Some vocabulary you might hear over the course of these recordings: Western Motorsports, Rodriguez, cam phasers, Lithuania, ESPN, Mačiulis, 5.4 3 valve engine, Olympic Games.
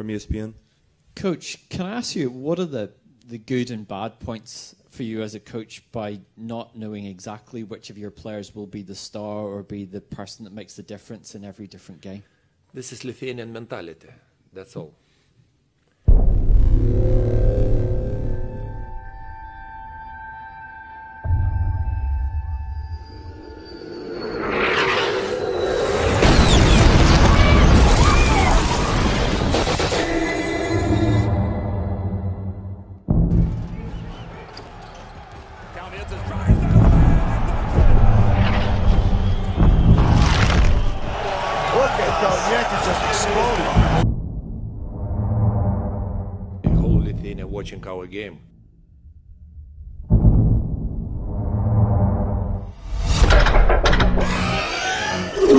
from ESPN. Coach, can I ask you, what are the good and bad points for you as a coach by not knowing exactly which of your players will be the star or be the person that makes the difference in every different game? This is Lithuanian mentality, that's all. Watching our game. They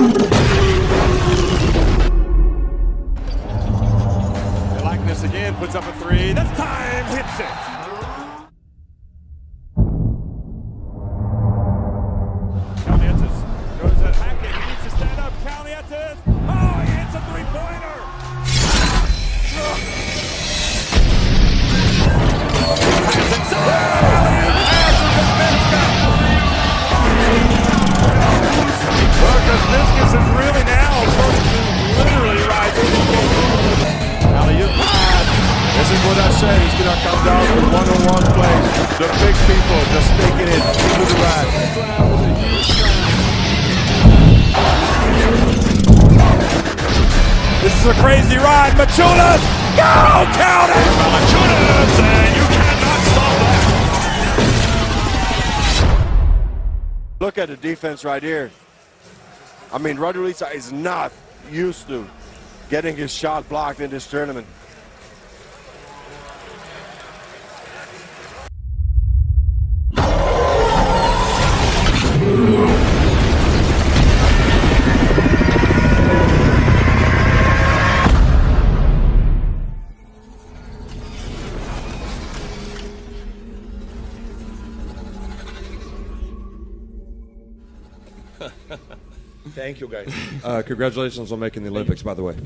like this again, puts up a three, this time hits it. This is a crazy ride. Mačiulis! Go! Count it! Mačiulis! And you cannot stop that! Look at the defense right here. I mean, Rodriguez is not used to getting his shot blocked in this tournament. Thank you, guys. Congratulations on making the Olympics, by the way.